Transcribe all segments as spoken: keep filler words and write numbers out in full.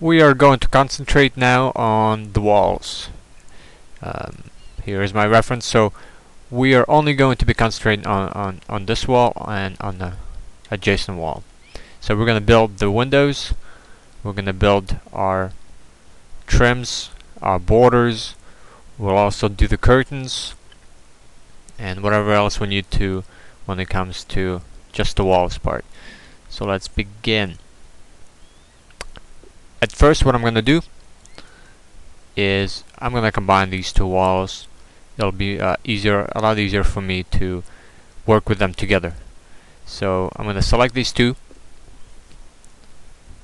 We are going to concentrate now on the walls. Um, here is my reference. So we are only going to be concentrating on, on, on this wall and on the adjacent wall. So we're going to build the windows, we're going to build our trims, our borders, we'll also do the curtains and whatever else we need to when it comes to just the walls part. So let's begin. At first, what I'm going to do is I'm going to combine these two walls. It'll be uh, easier, a lot easier for me to work with them together. So I'm going to select these two,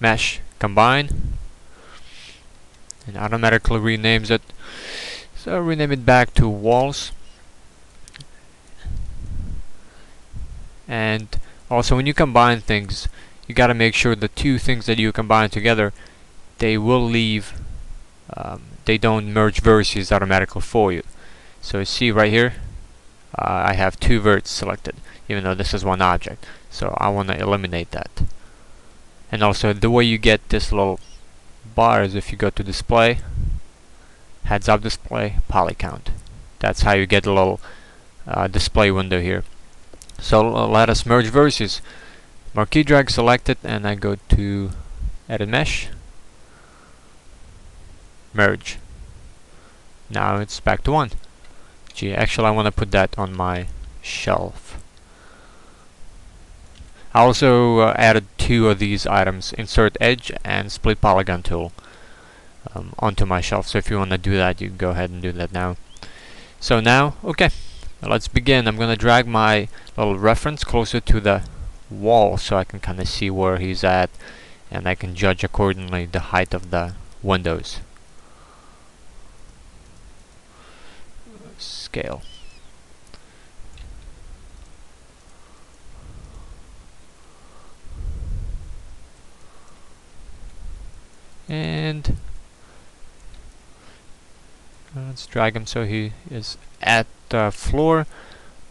mesh, combine, and automatically renames it. So I'll rename it back to walls. And also, when you combine things, you got to make sure the two things that you combine together, they will leave, um, they don't merge vertices automatically for you. So you see right here, uh, I have two verts selected, even though this is one object. So I want to eliminate that. And also, the way you get this little bar is if you go to display, heads up display, poly count. That's how you get a little uh, display window here. So uh, let us merge vertices. Marquee drag selected, and I go to edit mesh, merge. Now it's back to one. Gee, actually I want to put that on my shelf. I also uh, added two of these items, insert edge and split polygon tool, um, onto my shelf. So if you want to do that, you can go ahead and do that now. So now, okay, let's begin. I'm going to drag my little reference closer to the wall so I can kind of see where he's at, and I can judge accordingly the height of the windows. Scale. And let's drag him so he is at the floor.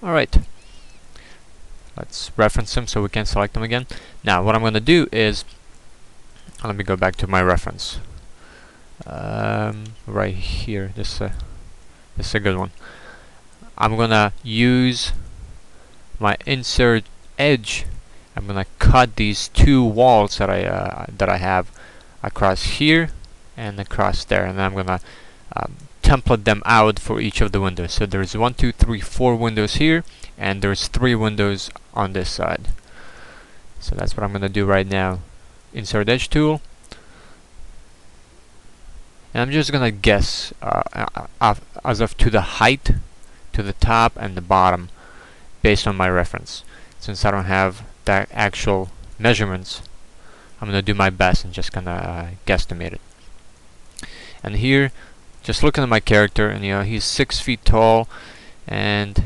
Alright. Let's reference him so we can select him again. Now what I'm going to do is, let me go back to my reference. Um, right here, this, uh, this is a good one. I'm going to use my insert edge. I'm going to cut these two walls that I, uh, that I have across here and across there. And then I'm going to um, template them out for each of the windows. So there's one, two, three, four windows here, and there's three windows on this side. So that's what I'm going to do right now. Insert edge tool. And I'm just going to guess uh, as of to the height, to the top and the bottom, based on my reference. Since I don't have the actual measurements, I'm going to do my best and just going to uh, guesstimate it. And here, just looking at my character, and you know, he's six feet tall and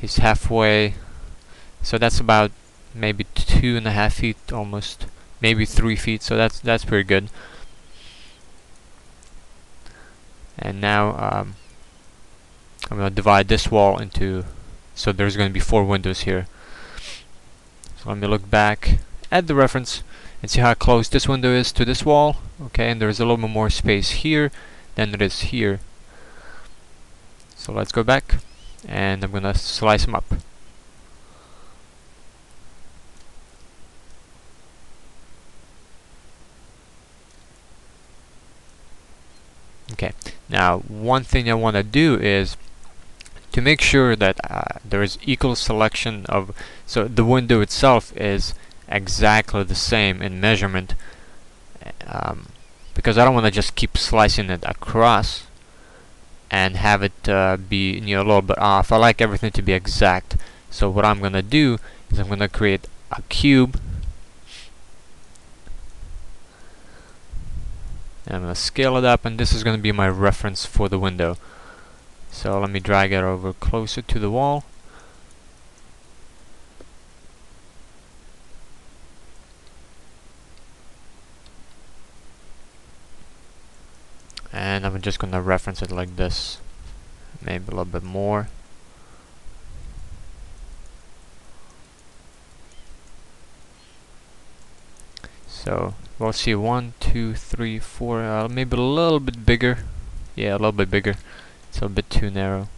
he's halfway, so that's about maybe two and a half feet, almost maybe three feet, so that's that's pretty good. And now um, I'm going to divide this wall into, so there's going to be four windows here. So let me look back at the reference and see how close this window is to this wall. Okay, and there's a little bit more space here than it is here. So let's go back, and I'm going to slice them up. Okay, now one thing I want to do is to make sure that uh, there is equal selection of, so the window itself is exactly the same in measurement, um, because I don't want to just keep slicing it across and have it uh, be, you know, a little bit off. I like everything to be exact. So what I'm gonna do is I'm gonna create a cube, and I'm gonna scale it up, and this is gonna be my reference for the window. So let me drag it over closer to the wall. And I'm just going to reference it like this, maybe a little bit more. So we'll see one, two, three, four, uh, maybe a little bit bigger. Yeah, a little bit bigger. It's a bit too narrow.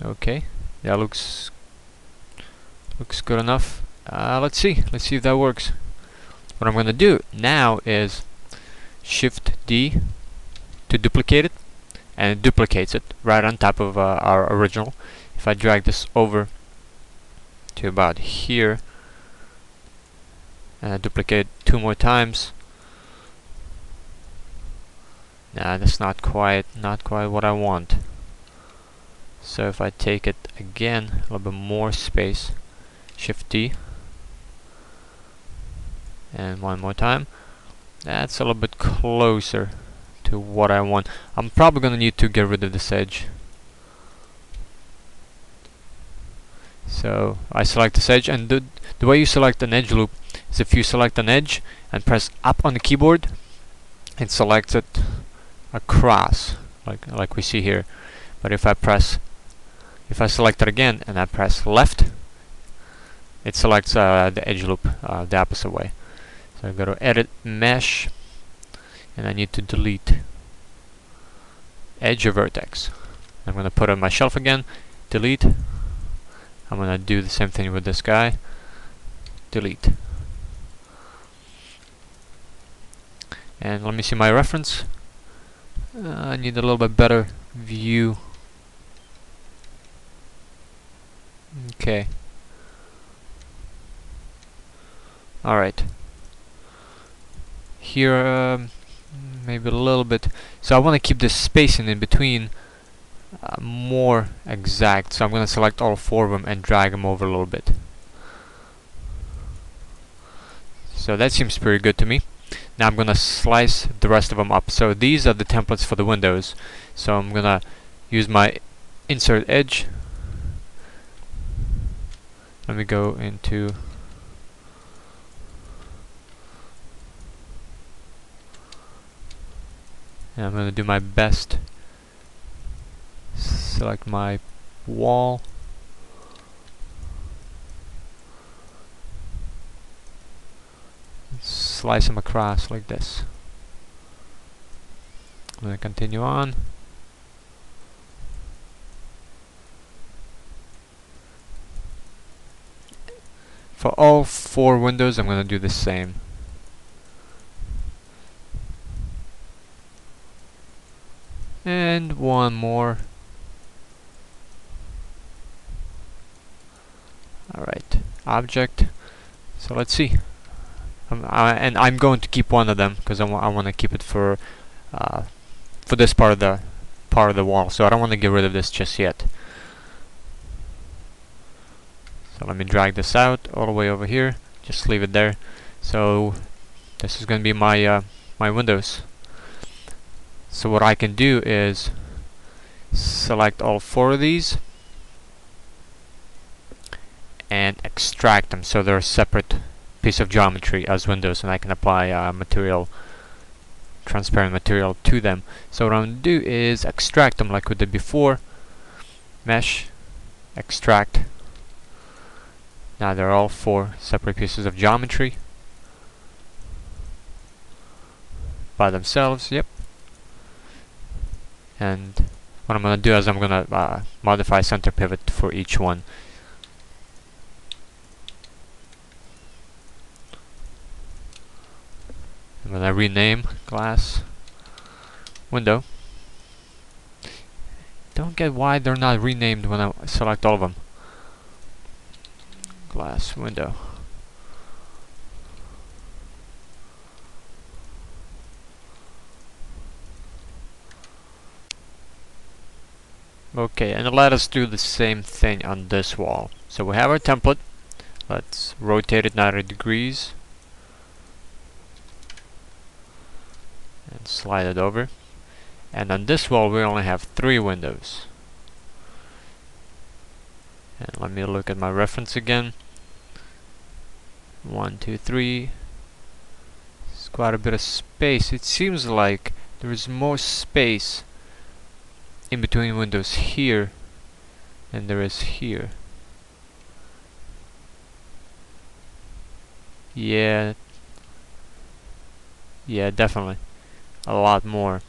Okay, that looks looks good enough. Uh, let's see, let's see if that works. What I'm gonna do now is Shift D to duplicate it, and it duplicates it right on top of uh, our original. If I drag this over to about here and I duplicate two more times, nah, that's not quite not quite what I want. So if I take it again, a little bit more space, Shift D, and one more time, that's a little bit closer to what I want. I'm probably gonna need to get rid of this edge. So I select this edge, and the, the way you select an edge loop is if you select an edge and press up on the keyboard, it selects it across, like like we see here. But if I press, if I select it again and I press left, it selects uh, the edge loop uh, the opposite way. So I go to Edit, Mesh, and I need to delete edge or vertex. I'm going to put it on my shelf again, delete. I'm going to do the same thing with this guy, delete. And let me see my reference. Uh, I need a little bit better view. Okay. All right. Here, um, maybe a little bit. So I want to keep this spacing in between uh, more exact. So I'm going to select all four of them and drag them over a little bit. So that seems pretty good to me. Now I'm gonna slice the rest of them up. So these are the templates for the windows. So I'm gonna use my insert edge. Let me go into and I'm gonna do my best. Select my wall. Slice them across like this. I'm going to continue on. For all four windows, I'm going to do the same. And one more. Alright, object. So let's see. Uh, and I'm going to keep one of them because I, wa I want to keep it for uh, for this part of the part of the wall. So I don't want to get rid of this just yet. So let me drag this out all the way over here. Just leave it there. So this is going to be my uh, my windows. So what I can do is select all four of these and extract them so they're separate piece of geometry as windows, and I can apply uh, material, transparent material to them. So what I'm going to do is extract them like we did before. Mesh, extract. Now they're all four separate pieces of geometry by themselves. Yep. And what I'm going to do is I'm going to uh, modify center pivot for each one. I'm going to rename class window. Don't get why they're not renamed when I select all of them. Class window. Okay, and let us do the same thing on this wall. So we have our template. Let's rotate it ninety degrees. And slide it over, and on this wall we only have three windows. And let me look at my reference again. One, two, three. It's quite a bit of space. It seems like there is more space in between windows here and there is here. Yeah, yeah, definitely a lot more.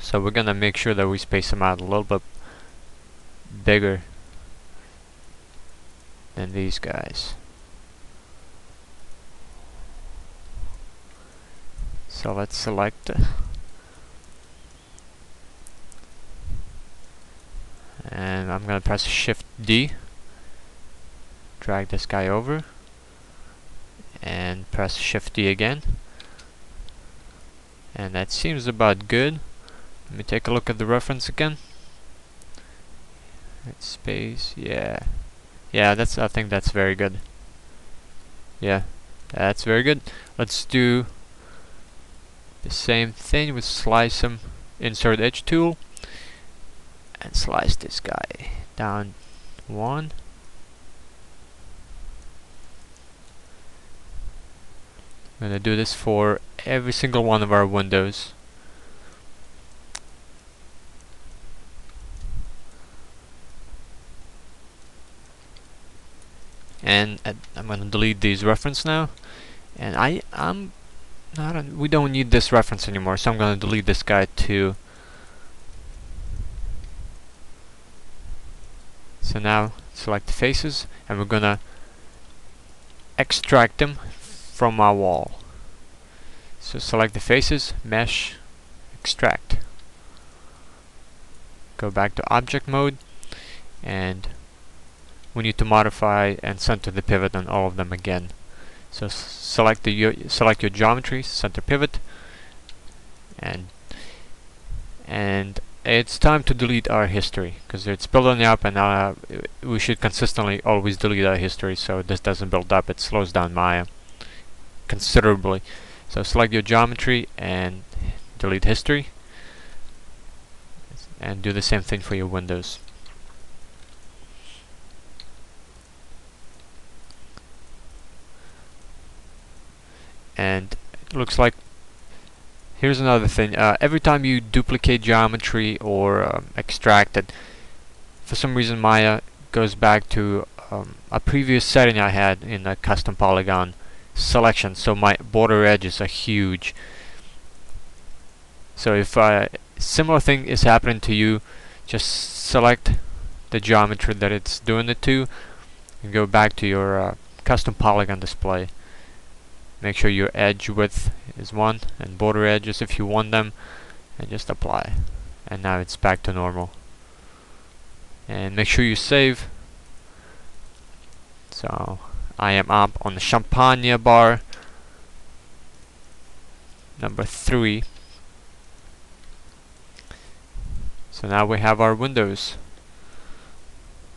So we're gonna make sure that we space them out a little bit bigger than these guys. So let's select uh, and I'm gonna press Shift D, drag this guy over and press Shift D again, and that seems about good. Let me take a look at the reference again. It's space, yeah, yeah, that's, I think that's very good. Yeah, that's very good. Let's do the same thing with slice them, insert edge tool, and slice this guy down one. I'm gonna do this for every single one of our windows. And uh, I'm gonna delete these reference now. And I I'm not we don't need this reference anymore, so I'm gonna delete this guy too. So now select the faces and we're gonna extract them from our wall. So select the faces, mesh, extract. Go back to object mode, and we need to modify and center the pivot on all of them again. So select the select your geometry, center pivot, and and it's time to delete our history because it's building up, and uh, we should consistently always delete our history so this doesn't build up. It slows down Maya considerably. So select your geometry and delete history, and do the same thing for your windows. And it looks like, here's another thing, uh, every time you duplicate geometry or um, extract it, for some reason Maya goes back to um, a previous setting I had in a custom polygon selection, so my border edges are huge. So if a similar thing is happening to you, just select the geometry that it's doing it to and go back to your uh, custom polygon display. Make sure your edge width is one and border edges if you want them, and just apply, and now it's back to normal. And make sure you save. So I am up on the champagne bar number three. So now we have our windows.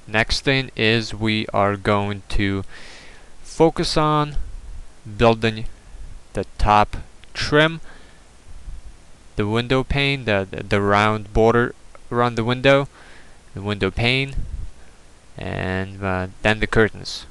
Next thing is we are going to focus on building the top trim, the window pane, the, the, the round border around the window, the window pane, and uh, then the curtains.